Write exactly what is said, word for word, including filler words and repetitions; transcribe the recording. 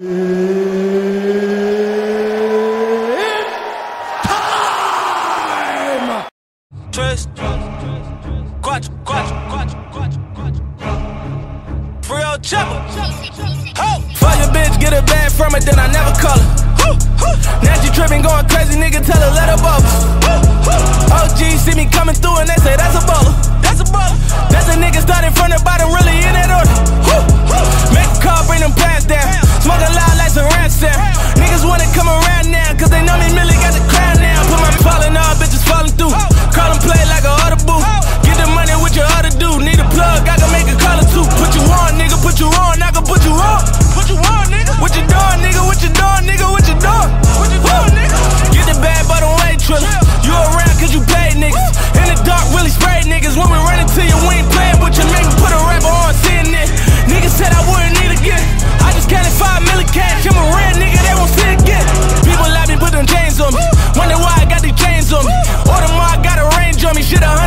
Time! Twist, quatch, quatch, quatch, quatch, quatch, real chopper. Oh, fuck a bitch, get a bag from it, then I never call her. Now she tripping, going crazy, nigga, tell her let her bubble. O G see me coming through and they say that's a baller. That's a baller. That's a nigga starting from the bottom, really in that order. Make a call, bring them pants down. Smoke a loud like some ransom. Niggas wanna come around now, cause they know me really got the crown now. Put my fallin' all bitches falling through. Call them play like a audible. Get the money, what you oughta do. Need a plug, I can make a call or two. Put you on, nigga, put you on, I can put you on. Put you on, nigga. What you doing, nigga, what you doing, nigga, what you doing? What you doing, nigga? Get the bag by the way, Triller. You around cause you paid niggas. In the dark, really spray niggas. When we run into you, we ain't playin' with you, nigga. Put a rapper on, seeing it. Niggas said I wouldn't need a gift. I just counted five million cash. I'm a red nigga, they won't see again. People like me put them chains on me. Wonder why I got these chains on me. Order more, I got a range on me. Shit, I